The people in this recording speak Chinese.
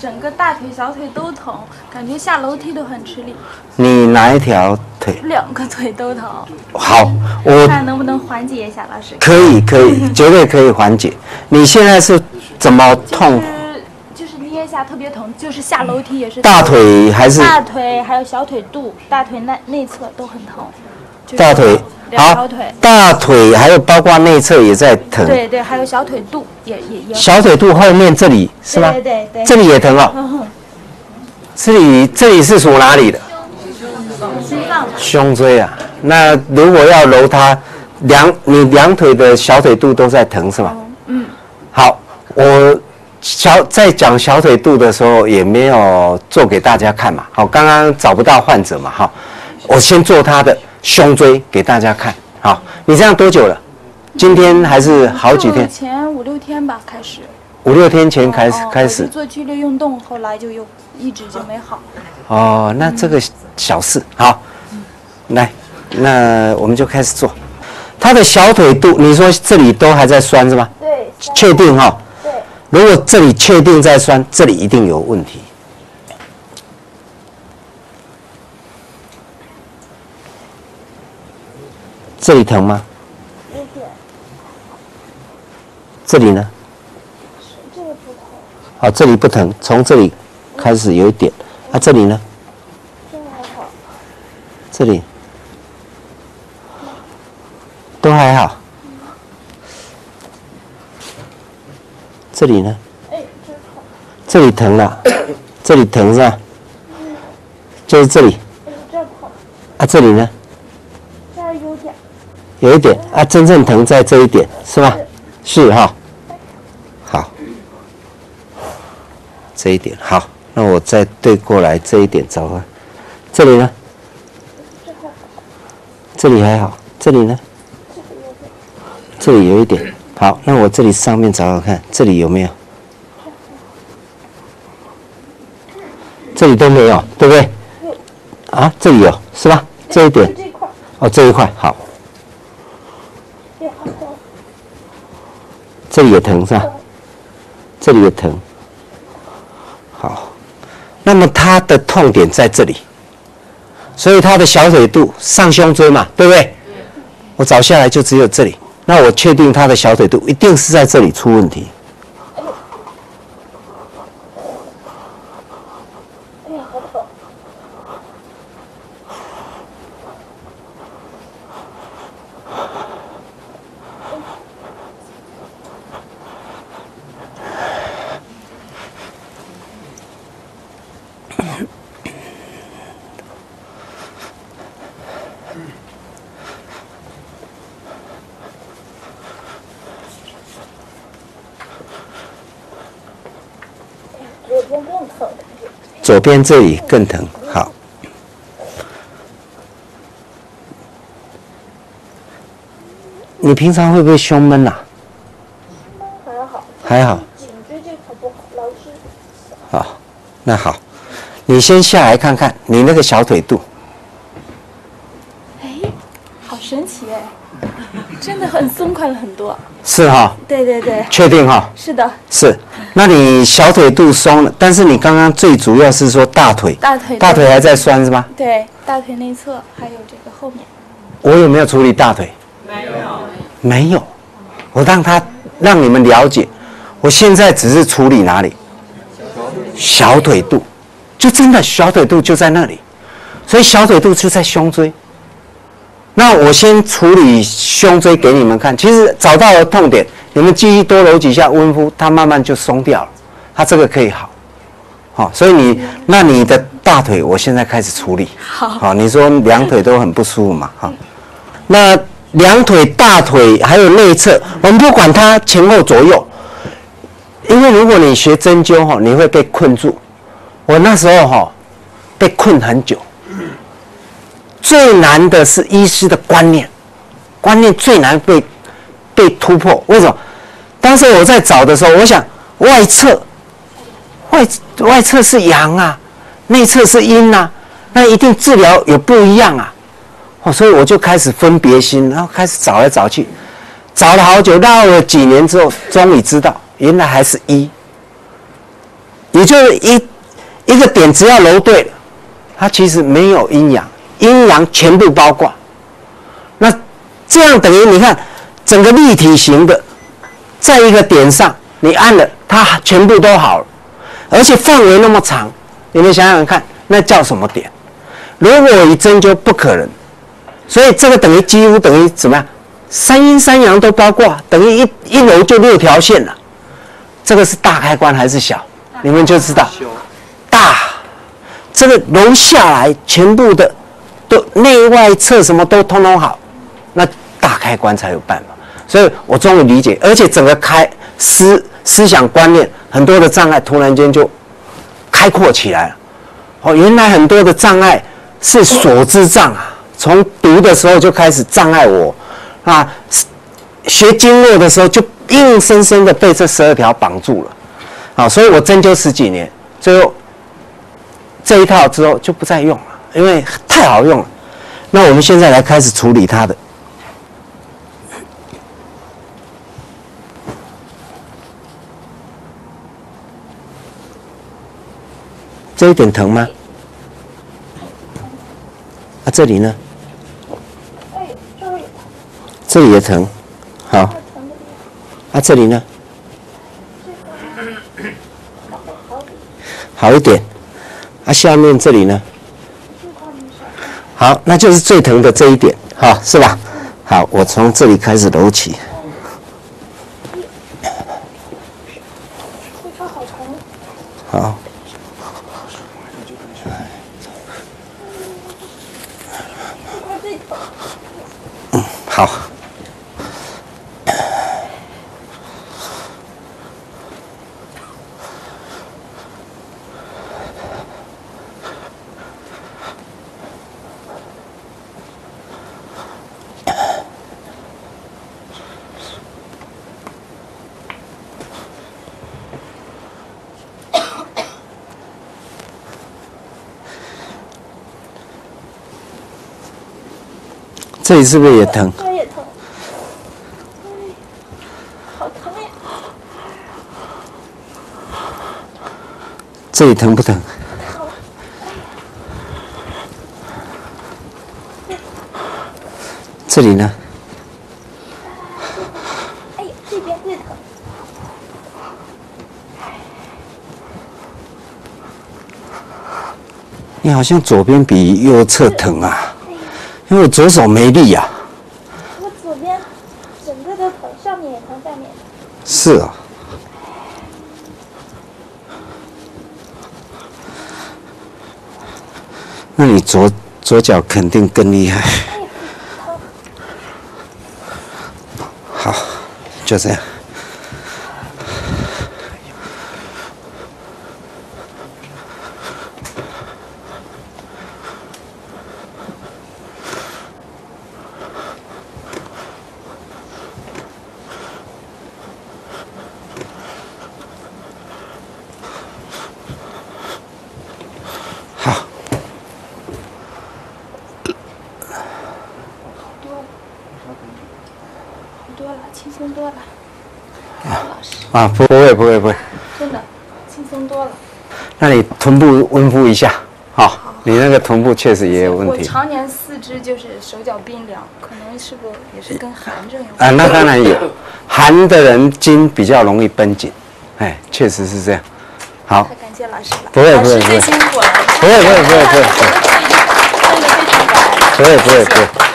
整个大腿、小腿都疼，感觉下楼梯都很吃力。你哪一条腿？两个腿都疼。好，我看能不能缓解一下，老师？可以，可以，绝对可以缓解。你现在是怎么痛？就是捏一下特别疼，就是下楼梯也是。大腿还是？大腿还有小腿肚，大腿内侧都很疼。大腿，好，大腿还有包括内侧也在疼。对对，还有小腿肚也。小腿肚后面这里是吗？对对对。这里也疼哦。这里是属哪里的？胸椎啊。那如果要揉它，你两腿的小腿肚都在疼是吗？嗯。好，我在讲小腿肚的时候也没有做给大家看嘛。好，刚刚找不到患者嘛，哈，我先做他的。胸椎给大家看，好，你这样多久了？今天还是好几天？前5、6天吧，开始。5、6天前开始。做剧烈运动，后来就又一直就没好。哦，那这个小事，好，来，那我们就开始做。他的小腿肚，你说这里都还在酸是吧？对。确定哈？对。如果这里确定在酸，这里一定有问题。这里疼吗？有点。这里呢？这个不疼。好，这里不疼，从这里开始有一点。啊，这里呢？这还好。这里都还好。这里呢？哎，这里好。这里疼了，这里疼是吧？嗯。就是这里。这疼。啊，这里呢？有一点啊，真正疼在这一点是吧？是哈、哦，好，这一点好，那我再对过来这一点找啊，这里呢？这里还好，这里呢？这里有一点，好，那我这里上面找找看，这里有没有？这里都没有，对不对？啊，这里有是吧？这一点，哦，这一块好。这里也疼是吧？这里也疼。好，那么他的痛点在这里，所以他的小腿肚上胸椎嘛，对不对？我找下来就只有这里，那我确定他的小腿肚一定是在这里出问题。哎呀，好痛！左边这里更疼，好。你平常会不会胸闷啊？还好。还好。颈椎这块不好，老是。好，那好，你先下来看看你那个小腿肚。哎，好神奇哎，真的很松快了很多。是哈、哦。对对对。确定哈、哦？是的。是。那你小腿肚松了，但是你刚刚最主要是说大腿还在酸是吗？对，大腿内侧还有这个后面。我有没有处理大腿？没有，没有。我让你们了解，我现在只是处理哪里？小腿肚，就真的小腿肚就在那里，所以小腿肚就在胸椎。那我先处理胸椎给你们看，其实找到了痛点。你们继续多揉几下温敷，它慢慢就松掉了，它这个可以好，好、哦，所以你的大腿，我现在开始处理。好，好、哦，你说两腿都很不舒服嘛，哈、哦，那两腿、大腿还有内侧，我们不管它前后左右，因为如果你学针灸哈、哦，你会被困住。我那时候哈、哦、被困很久，最难的是医师的观念，观念最难被突破，为什么？当时我在找的时候，我想外侧是阳啊，内侧是阴啊，那一定治疗有不一样啊，哦，所以我就开始分别心，然后开始找来找去，找了好久，绕了几年之后，终于知道原来还是一。也就是一个点只要揉对了，它其实没有阴阳，阴阳全部包括。那这样等于你看整个立体型的，在一个点上你按了，它全部都好了，而且范围那么长，你们想想看，那叫什么点？如果一针灸不可能，所以这个等于几乎等于怎么样？三阴三阳都包括，等于一揉就6条线了。这个是大开关还是小？你们就知道大，这个揉下来全部的都内外侧什么都通通好，那大开关才有办法。所以我终于理解，而且整个思想观念很多的障碍突然间就开阔起来了。哦，原来很多的障碍是所知障啊，从读的时候就开始障碍我啊，学经络的时候就硬生生的被这12条绑住了。好，所以我针灸10几年，最后这一套之后就不再用了，因为太好用了。那我们现在来开始处理它的。这一点疼吗？啊，这里呢？这里也疼。好。啊，这里呢？好一点。啊，下面这里呢？好，那就是最疼的这一点，好，是吧？好，我从这里开始揉起。好。好。这里是不是也疼？这里疼不疼？这里呢？哎呀，这边最疼。你好像左边比右侧疼啊，因为我左手没力呀。我左边整个都疼，上面也疼，下面也疼。是啊。那你左脚肯定更厉害。好，就这样。啊，不会，真的轻松多了。那你臀部温敷一下，好，你那个臀部确实也有问题。我常年4肢就是手脚冰凉，可能是不是也是跟寒症有关？啊，那当然有，寒的人筋比较容易绷紧，哎，确实是这样。好，太感谢老师了，不会，老师最辛苦了，不会，真的非常感恩。不会。